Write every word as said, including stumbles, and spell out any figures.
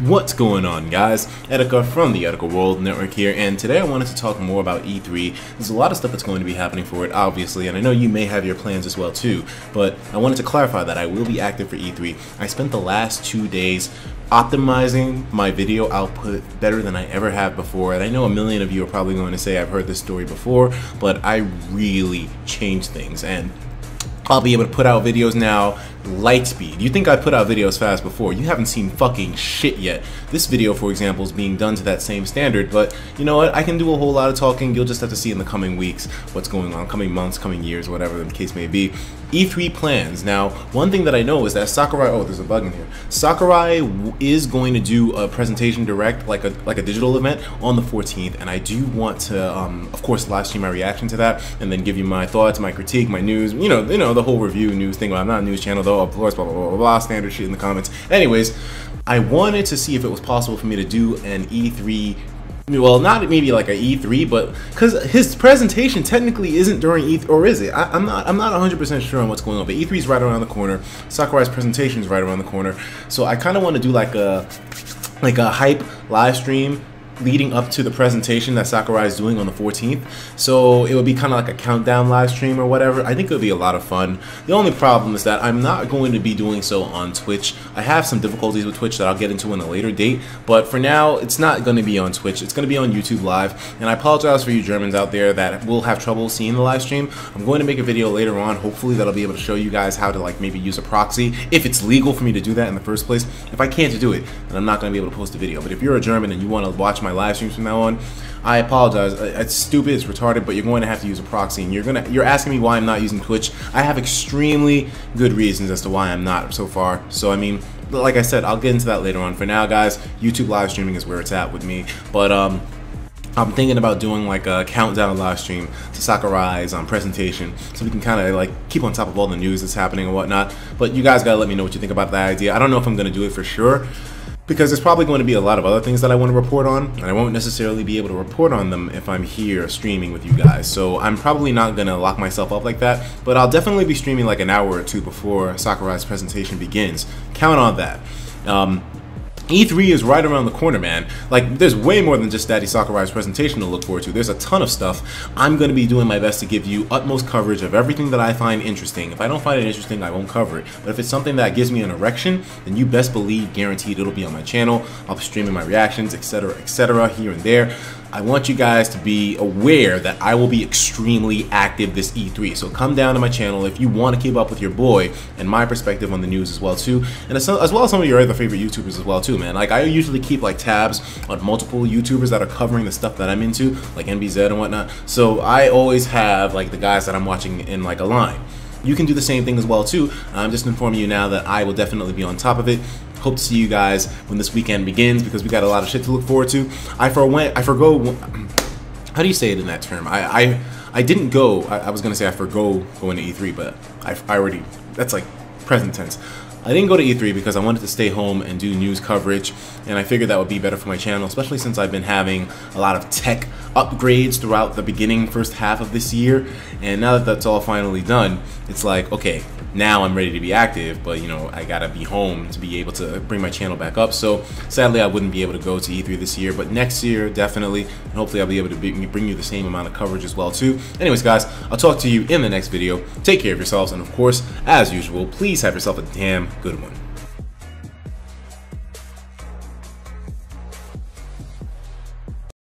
What's going on, guys? Etika from the Etika World Network here, and today I wanted to talk more about E three. There's a lot of stuff that's going to be happening for it, obviously, and I know you may have your plans as well too, but I wanted to clarify that I will be active for E three. I spent the last two days optimizing my video output better than I ever have before, and I know a million of you are probably going to say I've heard this story before, but I really changed things, and I'll be able to put out videos now light speed. You think I put out videos fast before? You haven't seen fucking shit yet. This video, for example, is being done to that same standard, but you know what? I can do a whole lot of talking. You'll just have to see in the coming weeks what's going on, coming months, coming years, whatever the case may be. E three plans. Now, one thing that I know is that Sakurai, oh, there's a bug in here. Sakurai is going to do a presentation direct, like a like a digital event on the fourteenth, and I do want to, um, of course, live stream my reaction to that, and then give you my thoughts, my critique, my news, you know, you know, the whole review news thing. Well, I'm not a news channel though. Of course, blah, blah, blah, blah, blah, standard shit in the comments. Anyways, I wanted to see if it was possible for me to do an E three, well, not maybe like an E three, but because his presentation technically isn't during E three, or is it? I, I'm not I'm not one hundred percent sure on what's going on, but E three is right around the corner. Sakurai's presentation is right around the corner. So I kind of want to do like a, like a hype live stream leading up to the presentation that Sakurai is doing on the fourteenth. So it would be kind of like a countdown live stream or whatever. I think it would be a lot of fun. The only problem is that I'm not going to be doing so on Twitch. I have some difficulties with Twitch that I'll get into in a later date, but for now, it's not going to be on Twitch. It's going to be on YouTube Live, and I apologize for you Germans out there that will have trouble seeing the live stream. I'm going to make a video later on. Hopefully, that'll be able to show you guys how to like maybe use a proxy, if it's legal for me to do that in the first place. If I can't do it, then I'm not going to be able to post a video. But if you're a German and you want to watch my my live streams from now on, I apologize. It's stupid, it's retarded, but you're going to have to use a proxy, and you're gonna you're asking me why I'm not using Twitch. I have extremely good reasons as to why I'm not so far. So I mean, like I said, I'll get into that later on. For now, guys, YouTube live streaming is where it's at with me. But um I'm thinking about doing like a countdown live stream to Sakurai's um, presentation, so we can kind of like keep on top of all the news that's happening and whatnot. But you guys gotta let me know what you think about that idea. I don't know if I'm gonna do it for sure, because there's probably going to be a lot of other things that I want to report on, and I won't necessarily be able to report on them if I'm here streaming with you guys. So I'm probably not going to lock myself up like that, but I'll definitely be streaming like an hour or two before Sakurai's presentation begins. Count on that. Um, E three is right around the corner, man. Like, there's way more than just Daddy Sakurai's presentation to look forward to. There's a ton of stuff. I'm going to be doing my best to give you utmost coverage of everything that I find interesting. If I don't find it interesting, I won't cover it. But if it's something that gives me an erection, then you best believe, guaranteed, it'll be on my channel. I'll be streaming my reactions, et cetera, et cetera, here and there. I want you guys to be aware that I will be extremely active this E three, so come down to my channel if you want to keep up with your boy and my perspective on the news as well too, and as well as some of your other favorite YouTubers as well too, man. Like, I usually keep like tabs on multiple YouTubers that are covering the stuff that I'm into, like N B Z and whatnot, so I always have like the guys that I'm watching in like a line. You can do the same thing as well too. I'm just informing you now that I will definitely be on top of it. Hope to see you guys when this weekend begins, because we got a lot of shit to look forward to. I forwent, I forgo, how do you say it in that term? I I, I didn't go, I, I was going to say I forgo going to E three, but I, I already, that's like present tense. I didn't go to E three because I wanted to stay home and do news coverage, and I figured that would be better for my channel, especially since I've been having a lot of tech upgrades throughout the beginning first half of this year, and now that that's all finally done, it's like, okay, now I'm ready to be active, but you know, I gotta be home to be able to bring my channel back up. So sadly, I wouldn't be able to go to E three this year, but next year definitely, and hopefully I'll be able to be, bring you the same amount of coverage as well too. Anyways, guys, I'll talk to you in the next video. Take care of yourselves, and of course, as usual, please have yourself a damn good one.